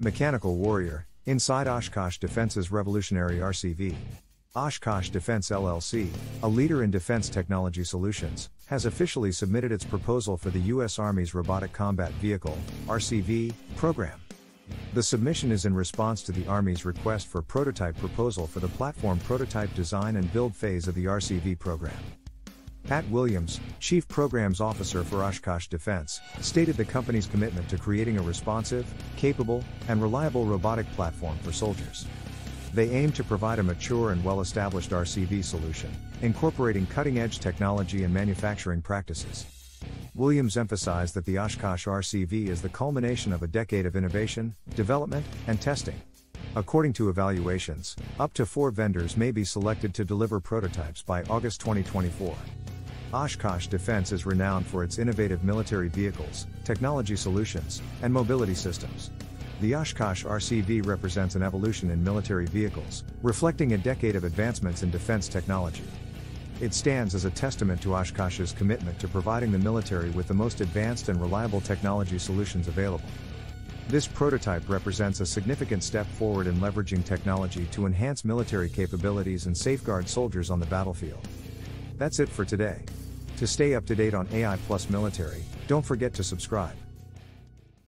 Mechanical Warrior, inside Oshkosh Defense's revolutionary RCV. Oshkosh Defense LLC, a leader in defense technology solutions, has officially submitted its proposal for the U.S. Army's Robotic Combat Vehicle (RCV) program. The submission is in response to the Army's request for prototype proposal for the platform prototype design and build phase of the RCV program. Pat Williams, Chief Programs Officer for Oshkosh Defense, stated the company's commitment to creating a responsive, capable, and reliable robotic platform for soldiers. They aim to provide a mature and well-established RCV solution, incorporating cutting-edge technology and manufacturing practices. Williams emphasized that the Oshkosh RCV is the culmination of a decade of innovation, development, and testing. According to evaluations, up to 4 vendors may be selected to deliver prototypes by August 2024. Oshkosh Defense is renowned for its innovative military vehicles, technology solutions, and mobility systems. The Oshkosh RCV represents an evolution in military vehicles, reflecting a decade of advancements in defense technology. It stands as a testament to Oshkosh's commitment to providing the military with the most advanced and reliable technology solutions available. This prototype represents a significant step forward in leveraging technology to enhance military capabilities and safeguard soldiers on the battlefield. That's it for today. To stay up to date on AI+ Military, don't forget to subscribe.